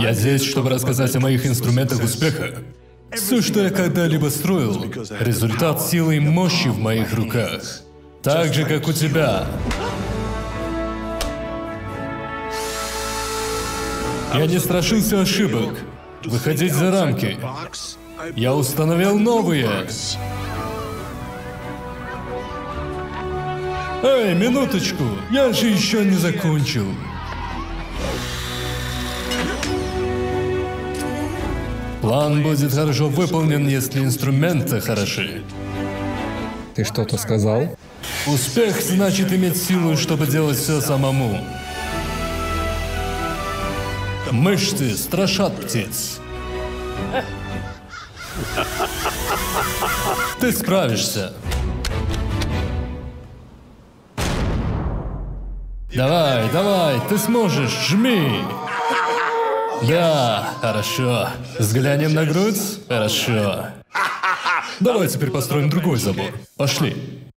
Я здесь, чтобы рассказать о моих инструментах успеха. Все, что я когда-либо строил, результат силы и мощи в моих руках. Так же, как у тебя. Я не страшился ошибок, выходить за рамки. Я установил новые. Эй, минуточку, я же еще не закончил. План будет хорошо выполнен, если инструменты хороши. Ты что-то сказал? Успех значит иметь силу, чтобы делать все самому. Мышцы страшат птиц. Ты справишься. Давай, давай, ты сможешь, жми. Да, хорошо. Взглянем на грудь? Хорошо. Давай теперь построим другой забор. Пошли.